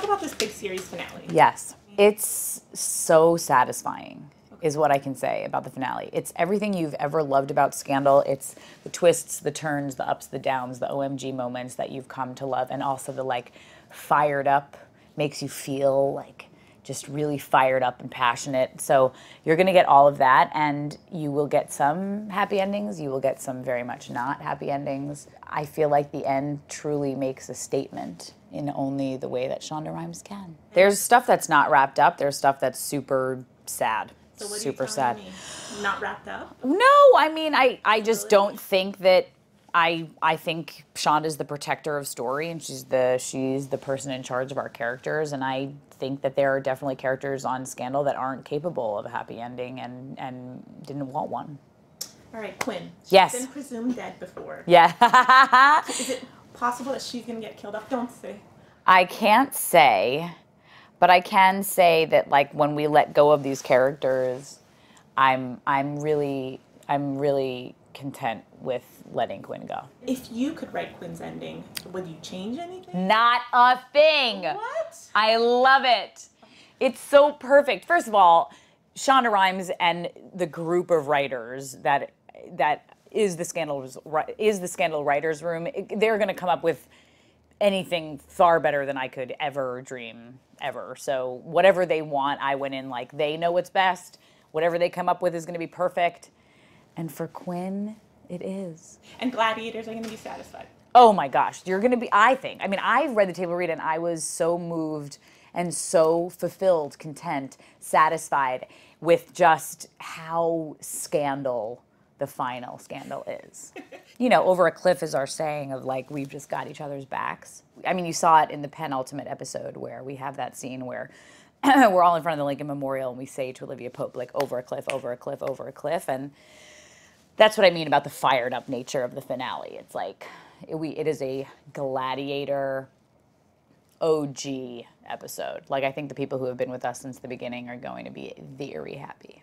talk about this big series finale. Yes. It's so satisfying, is what I can say about the finale. It's everything you've ever loved about Scandal. It's the twists, the turns, the ups, the downs, the OMG moments that you've come to love, and also the, like, fired up, makes you feel, like, just really fired up and passionate. So you're gonna get all of that, and you will get some happy endings, you will get some very much not happy endings. I feel like the end truly makes a statement in only the way that Shonda Rhimes can. There's stuff that's not wrapped up, there's stuff that's super sad. So what super sad. Me? Not wrapped up? No, I mean, I just really don't think that I think Shonda's the protector of story, and she's the person in charge of our characters, and I think that there are definitely characters on Scandal that aren't capable of a happy ending and didn't want one. All right, Quinn. Yes. She's been presumed dead before. Yeah. So is it possible that she's gonna get killed off? Don't say. I can't say, but I can say that, like, when we let go of these characters, I'm really content with letting Quinn go. If you could write Quinn's ending, would you change anything? Not a thing. What? I love it. It's so perfect. First of all, Shonda Rhimes and the group of writers that is the Scandal writers room, they're going to come up with anything far better than I could ever dream ever. So whatever they want, I went in like they know what's best. Whatever they come up with is going to be perfect. And for Quinn, it is. And Gladiators are going to be satisfied. Oh my gosh, you're going to be, I think. I mean, I read the table read and I was so moved and so fulfilled, content, satisfied with just how Scandal, the final Scandal, is. You know, over a cliff is our saying of, like, we've just got each other's backs. I mean, you saw it in the penultimate episode where we have that scene where we're all in front of the Lincoln Memorial and we say to Olivia Pope, like, over a cliff, over a cliff, over a cliff. And that's what I mean about the fired up nature of the finale. It's like, it is a Gladiator OG episode. Like, I think the people who have been with us since the beginning are going to be very happy.